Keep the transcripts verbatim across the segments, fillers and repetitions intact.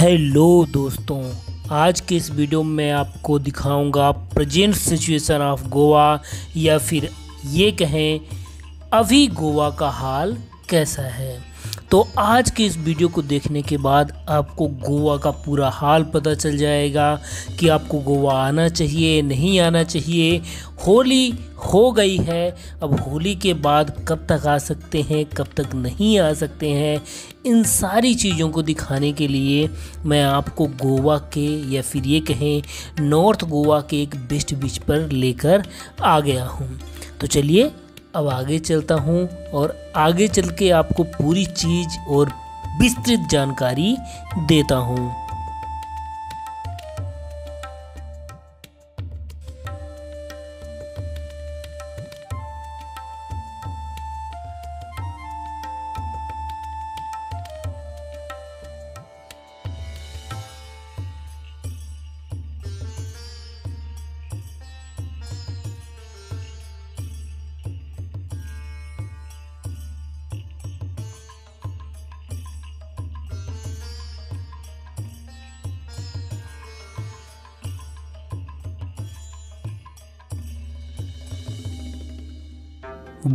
Hello दोस्तों, आज के इस वीडियो में आपको दिखाऊंगा प्रेजेंट सिचुएशन ऑफ गोवा या फिर ये कहें अभी गोवा का हाल कैसा है। तो आज के इस वीडियो को देखने के बाद आपको गोवा का पूरा हाल पता चल जाएगा कि आपको गोवा आना चाहिए नहीं आना चाहिए। होली हो गई है, अब होली के बाद कब तक आ सकते हैं कब तक नहीं आ सकते हैं, इन सारी चीज़ों को दिखाने के लिए मैं आपको गोवा के या फिर ये कहें नॉर्थ गोवा के एक बेस्ट बीच पर लेकर आ गया हूँ। तो चलिए अब आगे चलता हूं और आगे चल के आपको पूरी चीज़ और विस्तृत जानकारी देता हूं।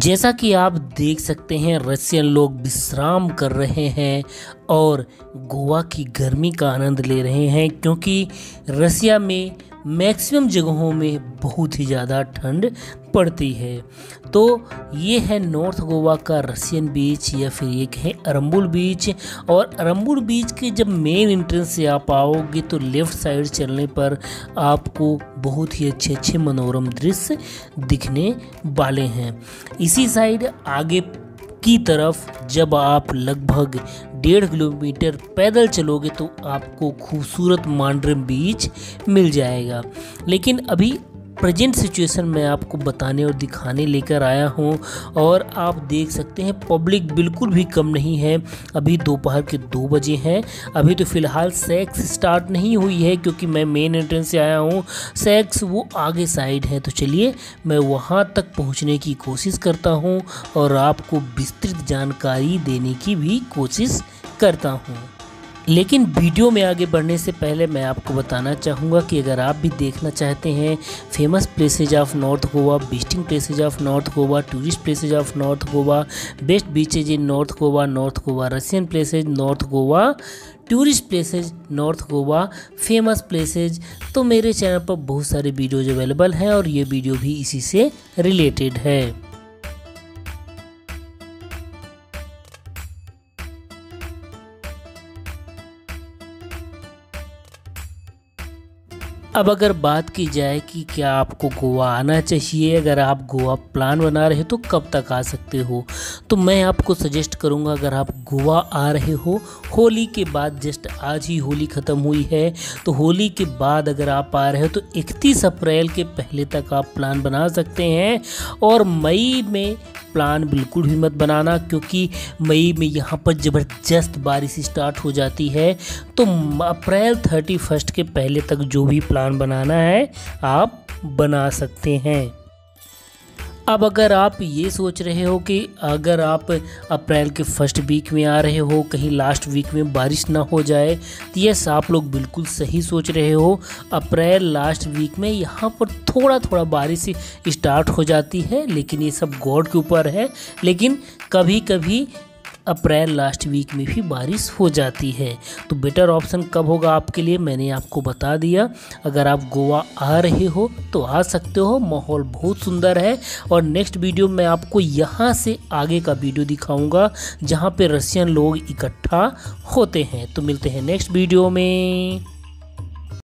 जैसा कि आप देख सकते हैं रशियन लोग विश्राम कर रहे हैं और गोवा की गर्मी का आनंद ले रहे हैं, क्योंकि रसिया में मैक्सिमम जगहों में बहुत ही ज़्यादा ठंड पड़ती है। तो ये है नॉर्थ गोवा का रशियन बीच या फिर एक है अरम्बुल बीच। और अरम्बुल बीच के जब मेन एंट्रेंस से आप आओगे तो लेफ़्ट साइड चलने पर आपको बहुत ही अच्छे अच्छे मनोरम दृश्य दिखने वाले हैं। इसी साइड आगे की तरफ जब आप लगभग डेढ़ किलोमीटर पैदल चलोगे तो आपको खूबसूरत मांड्रम बीच मिल जाएगा। लेकिन अभी प्रेजेंट सिचुएशन में आपको बताने और दिखाने लेकर आया हूं। और आप देख सकते हैं पब्लिक बिल्कुल भी कम नहीं है। अभी दोपहर के दो बजे हैं। अभी तो फ़िलहाल सेक्स स्टार्ट नहीं हुई है क्योंकि मैं मेन एंट्रेंस से आया हूं। सेक्स वो आगे साइड है, तो चलिए मैं वहां तक पहुंचने की कोशिश करता हूं और आपको विस्तृत जानकारी देने की भी कोशिश करता हूँ। लेकिन वीडियो में आगे बढ़ने से पहले मैं आपको बताना चाहूँगा कि अगर आप भी देखना चाहते हैं famous places of north Goa, visiting places of north Goa, tourist places of north Goa, best beaches in north Goa, North Goa Russian places, north Goa tourist places, north Goa famous places, तो मेरे चैनल पर बहुत सारे वीडियोज अवेलेबल हैं और ये वीडियो भी इसी से रिलेटेड है। अब अगर बात की जाए कि क्या आपको गोवा आना चाहिए, अगर आप गोवा प्लान बना रहे हो तो कब तक आ सकते हो, तो मैं आपको सजेस्ट करूंगा अगर आप गोवा आ रहे हो होली के बाद, जस्ट आज ही होली ख़त्म हुई है, तो होली के बाद अगर आप आ रहे हो तो इकतीस अप्रैल के पहले तक आप प्लान बना सकते हैं। और मई में प्लान बिल्कुल भी मत बनाना क्योंकि मई में यहाँ पर ज़बरदस्त बारिश स्टार्ट हो जाती है। तो अप्रैल थर्टी फर्स्ट के पहले तक जो भी प्लान बनाना है आप बना सकते हैं। अब अगर आप ये सोच रहे हो कि अगर आप अप्रैल के फर्स्ट वीक में आ रहे हो कहीं लास्ट वीक में बारिश ना हो जाए, तो यस आप लोग बिल्कुल सही सोच रहे हो। अप्रैल लास्ट वीक में यहाँ पर थोड़ा थोड़ा बारिश स्टार्ट हो जाती है, लेकिन ये सब गॉड के ऊपर है। लेकिन कभी कभी अप्रैल लास्ट वीक में भी बारिश हो जाती है। तो बेटर ऑप्शन कब होगा आपके लिए मैंने आपको बता दिया। अगर आप गोवा आ रहे हो तो आ सकते हो, माहौल बहुत सुंदर है। और नेक्स्ट वीडियो में आपको यहाँ से आगे का वीडियो दिखाऊंगा जहाँ पे रशियन लोग इकट्ठा होते हैं। तो मिलते हैं नेक्स्ट वीडियो में।